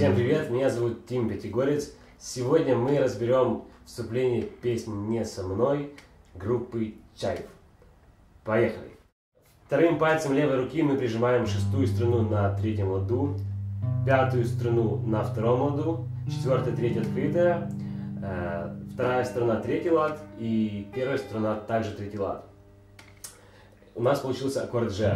Всем привет, меня зовут Тим Пятигорец. Сегодня мы разберем вступление песни «Не со мной» группы Чайф. Поехали! Вторым пальцем левой руки мы прижимаем шестую струну на третьем ладу, пятую струну на втором ладу, четвертая, третья открытая, вторая струна третий лад и первая струна также третий лад. У нас получился аккорд G.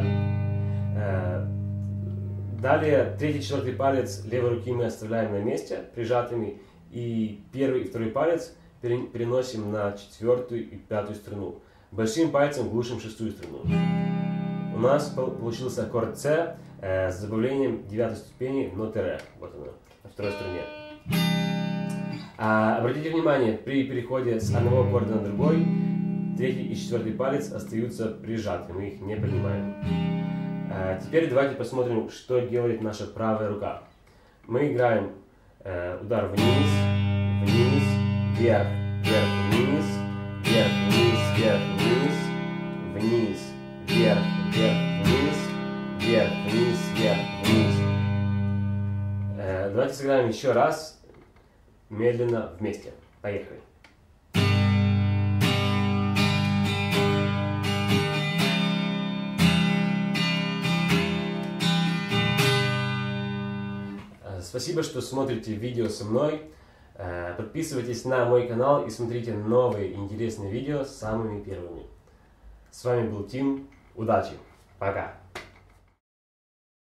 Далее третий и четвертый палец левой руки мы оставляем на месте, прижатыми, и первый и второй палец переносим на четвертую и пятую струну. Большим пальцем глушим шестую струну. У нас получился аккорд С с добавлением девятой ступени в ноте Ре. Вот она, на второй струне. Обратите внимание, при переходе с одного аккорда на другой, третий и четвертый палец остаются прижаты, мы их не поднимаем. Теперь давайте посмотрим, что делает наша правая рука. Мы играем удар вниз, вниз, вверх, вверх, вниз, вверх, вниз, вверх, вниз, вниз, вверх, вверх, вниз, вверх, вниз, вверх, вниз. Давайте сыграем еще раз, медленно, вместе. Поехали. Спасибо, что смотрите видео со мной. Подписывайтесь на мой канал и смотрите новые интересные видео самыми первыми. С вами был Тим. Удачи. Пока.